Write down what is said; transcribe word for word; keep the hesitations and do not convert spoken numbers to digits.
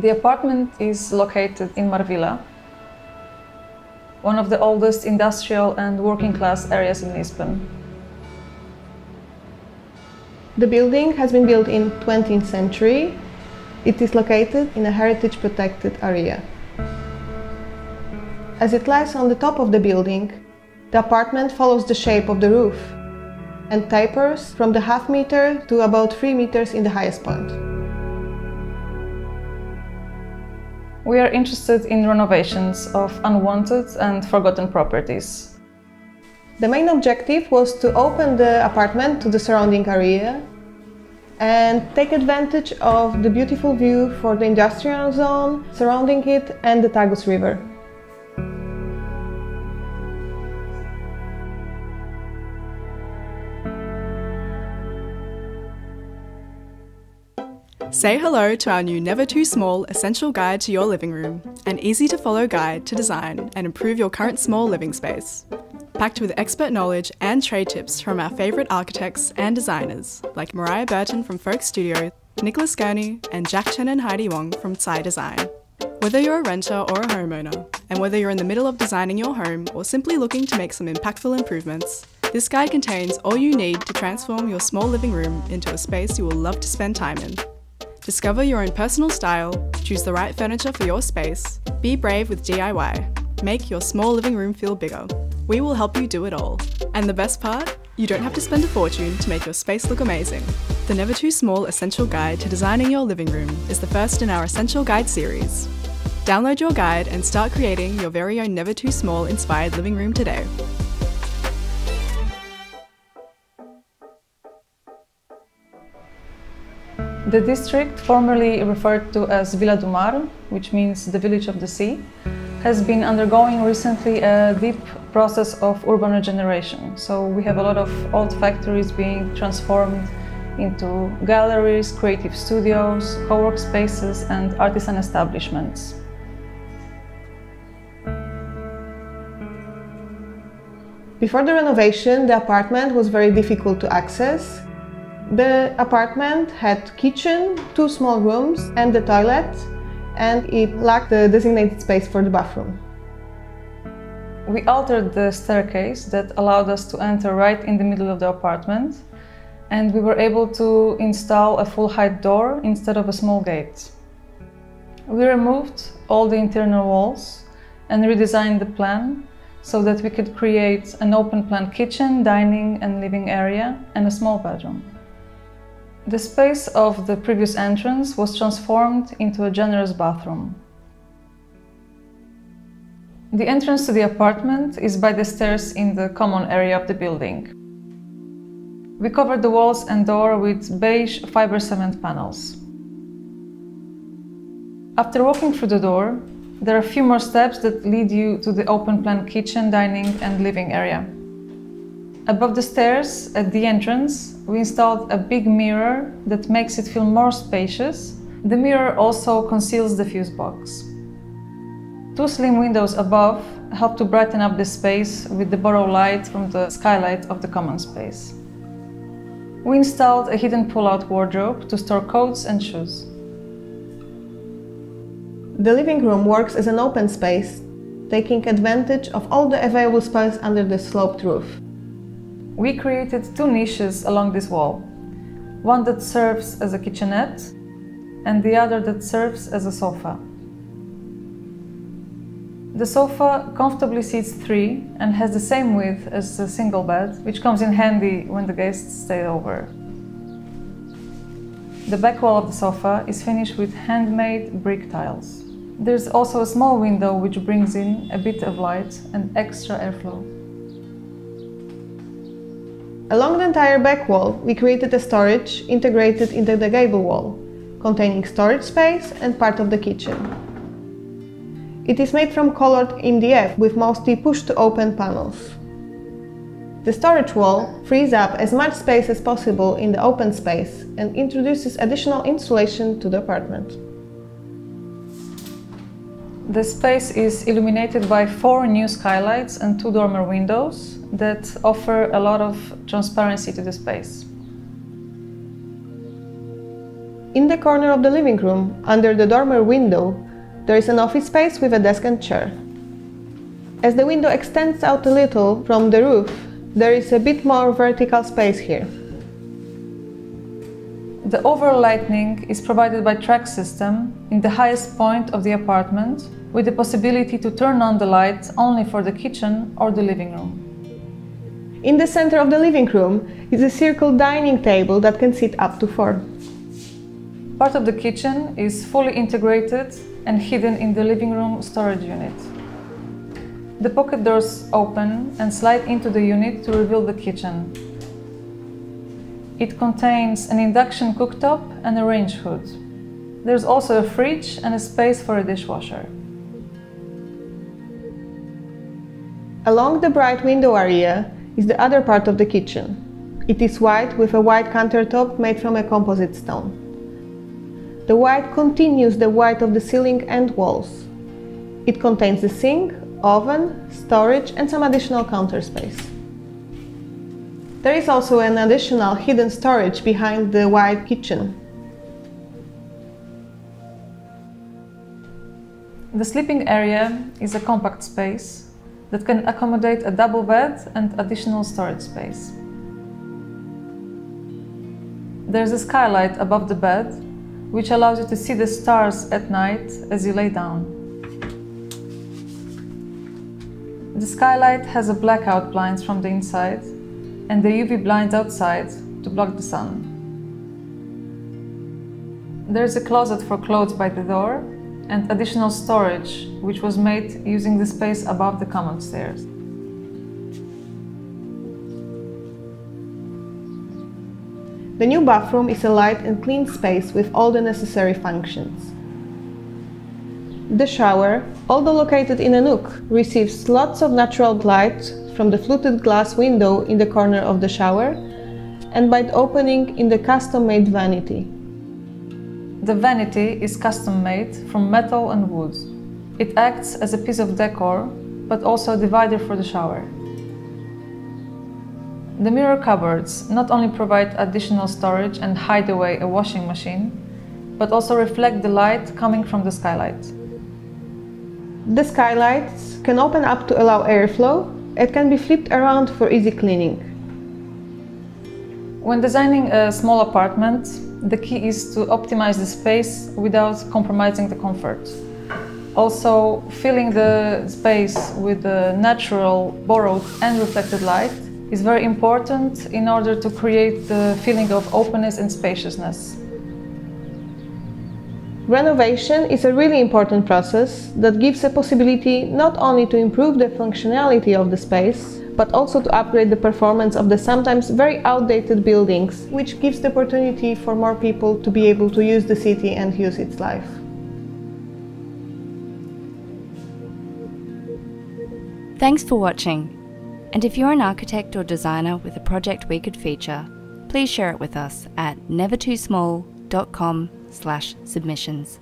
The apartment is located in Marvila, one of the oldest industrial and working-class areas in Lisbon. The building has been built in the twentieth century. It is located in a heritage-protected area. As it lies on the top of the building, the apartment follows the shape of the roof and tapers from the half meter to about three meters in the highest point. We are interested in renovations of unwanted and forgotten properties. The main objective was to open the apartment to the surrounding area and take advantage of the beautiful view for the industrial zone surrounding it and the Tagus River. Say hello to our new Never Too Small essential guide to your living room, an easy-to-follow guide to design and improve your current small living space. Packed with expert knowledge and trade tips from our favourite architects and designers like Mariah Burton from Folk Studio, Nicholas Gurney and Jack Chen and Heidi Wong from Tsai Design. Whether you're a renter or a homeowner, and whether you're in the middle of designing your home or simply looking to make some impactful improvements, this guide contains all you need to transform your small living room into a space you will love to spend time in. Discover your own personal style, choose the right furniture for your space, be brave with D I Y, make your small living room feel bigger. We will help you do it all. And the best part? You don't have to spend a fortune to make your space look amazing. The Never Too Small Essential Guide to Designing Your Living Room is the first in our Essential Guide series. Download your guide and start creating your very own Never Too Small inspired living room today. The district, formerly referred to as Vila do Mar, which means the village of the sea, has been undergoing recently a deep process of urban regeneration. So we have a lot of old factories being transformed into galleries, creative studios, co-work spaces and artisan establishments. Before the renovation, the apartment was very difficult to access. The apartment had kitchen, two small rooms and the toilet, and it lacked the designated space for the bathroom. We altered the staircase that allowed us to enter right in the middle of the apartment, and we were able to install a full-height door instead of a small gate. We removed all the internal walls and redesigned the plan, so that we could create an open-plan kitchen, dining and living area and a small bedroom. The space of the previous entrance was transformed into a generous bathroom. The entrance to the apartment is by the stairs in the common area of the building. We covered the walls and door with beige fiber cement panels. After walking through the door, there are a few more steps that lead you to the open-plan kitchen, dining and living area. Above the stairs, at the entrance, we installed a big mirror that makes it feel more spacious. The mirror also conceals the fuse box. Two slim windows above help to brighten up the space with the borrowed light from the skylight of the common space. We installed a hidden pull-out wardrobe to store coats and shoes. The living room works as an open space, taking advantage of all the available space under the sloped roof. We created two niches along this wall, one that serves as a kitchenette and the other that serves as a sofa. The sofa comfortably seats three and has the same width as a single bed, which comes in handy when the guests stay over. The back wall of the sofa is finished with handmade brick tiles. There's also a small window which brings in a bit of light and extra airflow. Along the entire back wall, we created a storage integrated into the gable wall, containing storage space and part of the kitchen. It is made from colored M D F with mostly push-to-open panels. The storage wall frees up as much space as possible in the open space and introduces additional insulation to the apartment. The space is illuminated by four new skylights and two dormer windows that offer a lot of transparency to the space. In the corner of the living room, under the dormer window, there is an office space with a desk and chair. As the window extends out a little from the roof, there is a bit more vertical space here. The overlighting is provided by track system in the highest point of the apartment, with the possibility to turn on the light only for the kitchen or the living room. In the center of the living room is a circle dining table that can sit up to four. Part of the kitchen is fully integrated and hidden in the living room storage unit. The pocket doors open and slide into the unit to reveal the kitchen. It contains an induction cooktop and a range hood. There's also a fridge and a space for a dishwasher. Along the bright window area is the other part of the kitchen. It is white with a white countertop made from a composite stone. The white continues the white of the ceiling and walls. It contains a sink, oven, storage and some additional counter space. There is also an additional hidden storage behind the white kitchen. The sleeping area is a compact space that can accommodate a double bed and additional storage space. There's a skylight above the bed, which allows you to see the stars at night as you lay down. The skylight has a blackout blinds from the inside and the U V blinds outside to block the sun. There's a closet for clothes by the door and additional storage, which was made using the space above the common stairs. The new bathroom is a light and clean space with all the necessary functions. The shower, although located in a nook, receives lots of natural light from the fluted glass window in the corner of the shower and by the opening in the custom-made vanity. The vanity is custom-made from metal and wood. It acts as a piece of decor, but also a divider for the shower. The mirror cupboards not only provide additional storage and hide away a washing machine, but also reflect the light coming from the skylight. The skylights can open up to allow airflow. It can be flipped around for easy cleaning. When designing a small apartment, the key is to optimize the space without compromising the comfort. Also, filling the space with the natural, borrowed and reflected light is very important in order to create the feeling of openness and spaciousness. Renovation is a really important process that gives a possibility not only to improve the functionality of the space, but also to upgrade the performance of the sometimes very outdated buildings, which gives the opportunity for more people to be able to use the city and use its life. Thanks for watching. And if you're an architect or designer with a project we could feature, please share it with us at never too small dot com slash submissions.